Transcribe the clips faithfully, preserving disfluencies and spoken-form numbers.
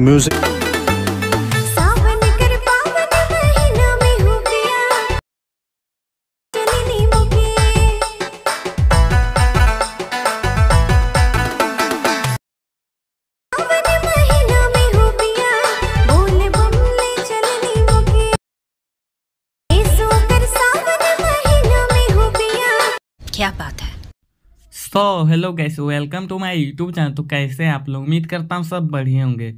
Music क्या बात है। So hello guys, welcome to my YouTube channel. तो कैसे हैं आप लोग? उम्मीद करता हूँ सब बढ़िया होंगे।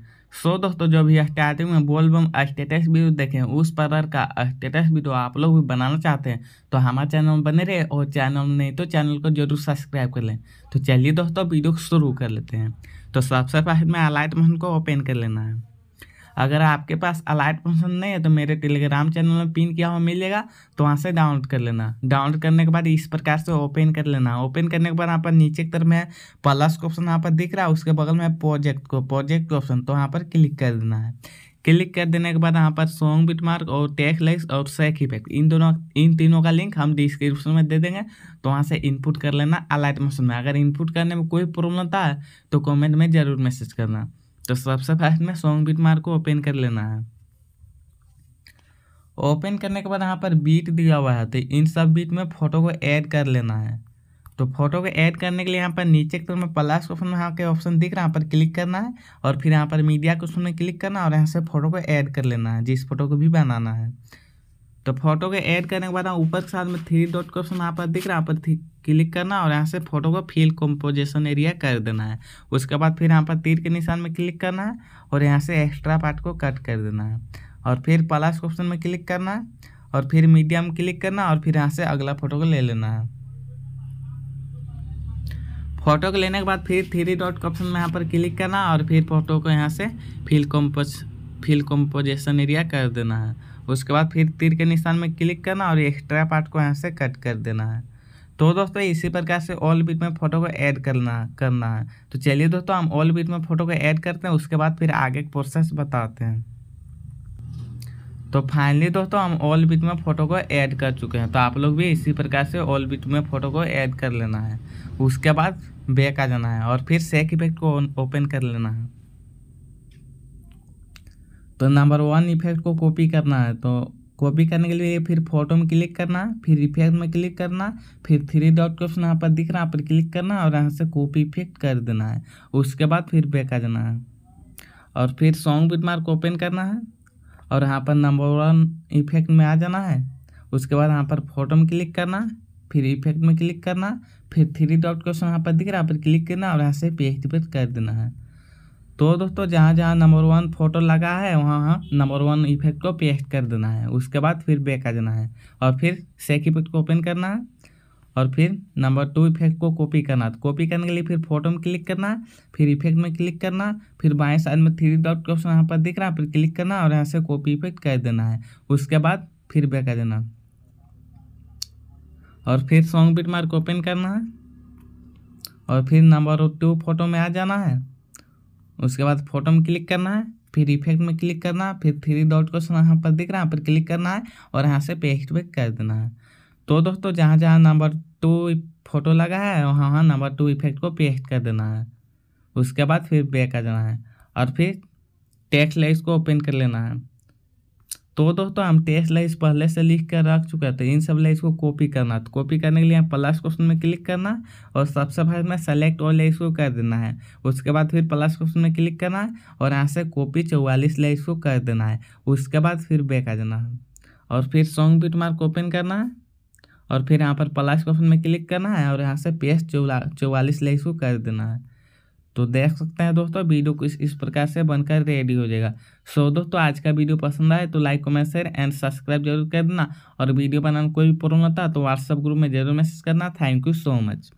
सो so, दोस्तों जो भी स्टार्टिंग में बोल बम स्टेटस वीडियो देखें उस पर का स्टेटस वीडियो आप लोग भी बनाना चाहते हैं तो हमारे चैनल में बने रहे, और चैनल नहीं तो चैनल को जरूर सब्सक्राइब कर लें। तो चलिए दोस्तों वीडियो शुरू कर लेते हैं। तो सबसे पहले मैं अलाइट मोशन को ओपन कर लेना है। अगर आपके पास अलाइट मोशन नहीं है तो मेरे टेलीग्राम चैनल में पिन किया हुआ मिलेगा, तो वहाँ से डाउनलोड कर लेना। डाउनलोड करने के बाद इस प्रकार से ओपन कर लेना। ओपन करने के बाद यहाँ पर नीचे की तरफ में प्लस का ऑप्शन यहाँ पर दिख रहा है, उसके बगल में प्रोजेक्ट को प्रोजेक्ट ऑप्शन, तो यहाँ पर क्लिक कर देना है। क्लिक कर देने के बाद यहाँ पर सॉन्ग बिटमार्क और टेक लेक्स और सेक इफेक्ट, इन दोनों इन तीनों का लिंक हम डिस्क्रिप्शन में दे देंगे, तो वहाँ से इनपुट कर लेना अलाइट मोशन में। अगर इनपुट करने में कोई प्रॉब्लम आता है तो कॉमेंट में ज़रूर मैसेज करना। तो सबसे फर्स्ट में सॉन्ग बीट मार्क को ओपन कर लेना है। ओपन करने के बाद यहाँ पर बीट दिया हुआ है, तो इन सब बीट में फोटो को ऐड कर लेना है। तो फोटो को ऐड करने के लिए यहाँ पर नीचे की तरफ में प्लस के ऑप्शन में यहाँ के ऑप्शन दिख रहा है, यहाँ पर क्लिक करना है और फिर यहाँ पर मीडिया के ऑप्शन में क्लिक करना और यहाँ से फोटो को ऐड कर लेना है, जिस फोटो को भी बनाना है। तो फोटो को ऐड करने के बाद ऊपर के साथ में थ्री डॉट का ऑप्शन यहाँ पर दिख रहा है, यहाँ पर क्लिक करना और यहाँ से फोटो को फिल कंपोजिशन एरिया कर देना है। उसके बाद फिर यहाँ पर तीर के निशान में क्लिक करना है और यहाँ से एक्स्ट्रा पार्ट को कट कर देना है, और फिर प्लस ऑप्शन में क्लिक करना है और फिर मीडिया में क्लिक करना और फिर यहाँ से अगला फोटो को ले लेना है। फोटो को लेने के बाद फिर थ्री डॉट का ऑप्शन में यहाँ पर क्लिक करना और फिर फोटो को यहाँ से fill compose fill composition area कर देना है। उसके बाद फिर तीर के निशान में क्लिक करना और एक्स्ट्रा पार्ट को यहाँ से कट कर देना है। तो दोस्तों इसी प्रकार से ऑल बीट में फोटो को ऐड करना करना है। तो चलिए दोस्तों हम ऑल बीट में फोटो को ऐड करते हैं, उसके बाद फिर आगे का प्रोसेस बताते हैं। तो फाइनली दोस्तों हम ऑल बीट में फोटो को ऐड कर चुके हैं। तो आप लोग भी इसी प्रकार से ऑल बीट में फोटो को ऐड कर लेना है। उसके बाद बैक आ जाना है और फिर शेक इफेक्ट को ओपन कर लेना है। तो नंबर वन इफेक्ट को कॉपी करना है। तो कॉपी करने के लिए फिर फोटो में क्लिक करना, फिर इफेक्ट में क्लिक करना, फिर थ्री डॉट का ऑप्शन यहाँ पर दिख रहा है, यहाँ पर क्लिक करना और यहाँ से कॉपी इफेक्ट कर देना है। उसके बाद फिर बैक आ जाना है और फिर सॉन्ग बिटमार्क ओपन करना है और यहाँ पर नंबर वन इफेक्ट में आ जाना है। उसके बाद यहाँ पर फोटो में क्लिक करना, फिर इफेक्ट में क्लिक करना, फिर थ्री डॉट का ऑप्शन यहाँ पर दिख रहा है, यहाँ पर क्लिक करना और यहाँ से पेस्ट पेस्ट कर देना है। तो दोस्तों जहाँ जहाँ नंबर वन फोटो लगा है वहाँ वहाँ नंबर वन इफेक्ट को पेस्ट कर देना है। उसके बाद फिर बैक आ जाना है और फिर शेक इफेक्ट को ओपन करना है और फिर नंबर टू इफेक्ट को कॉपी करना है। तो कॉपी करने के लिए फिर फोटो में क्लिक करना, फिर इफेक्ट में क्लिक करना, फिर बाएं साइड में थ्री डॉट का ऑप्शन यहाँ पर दिख रहा है, फिर क्लिक करना और यहाँ से कॉपी इफेक्ट कर देना है। उसके बाद फिर बैक आ जाना और फिर सॉन्ग बिटमार्क ओपन करना है और फिर नंबर टू फोटो में आ जाना है। उसके बाद फोटो में क्लिक करना है, फिर इफेक्ट में क्लिक करना, फिर थ्री डॉट को यहाँ पर दिख रहा है, यहाँ पर क्लिक करना है और यहाँ से पेस्ट बैक कर देना है। तो दोस्तों जहाँ जहाँ नंबर टू फोटो लगा है वहाँ वहाँ नंबर टू इफेक्ट को पेस्ट कर देना है। उसके बाद फिर बैक आ जाना है और फिर टेक्स्ट लाइन्स को ओपन कर लेना है। तो दोस्तों हम टेक्स्ट लाइन्स पहले से लिख कर रख चुके हैं, तो इन सब लाइन्स को कॉपी करना। तो कॉपी करने के लिए प्लस क्वेश्चन में क्लिक करना और सबसे पहले में सेलेक्ट ऑल लाइन्स को कर देना है। उसके बाद फिर प्लस क्वेश्चन में क्लिक करना है और यहाँ से कॉपी चौवालीस लाइन्स को कर देना है। उसके बाद फिर बैक आ जाना है और फिर सॉन्ग बिटमार्क ओपन करना है और फिर यहाँ पर प्लस क्वेश्चन में क्लिक करना है और यहाँ से पेस्ट चौवालीस लाइन्स को कर देना है। तो देख सकते हैं दोस्तों वीडियो को इस, इस प्रकार से बनकर रेडी हो जाएगा। सो so, दोस्तों आज का वीडियो पसंद आए तो like comment share and subscribe जरूर कर देना, और वीडियो बनाने कोई प्रॉब्लम होता तो व्हाट्सएप ग्रुप में जरूर मैसेज करना। Thank you so much.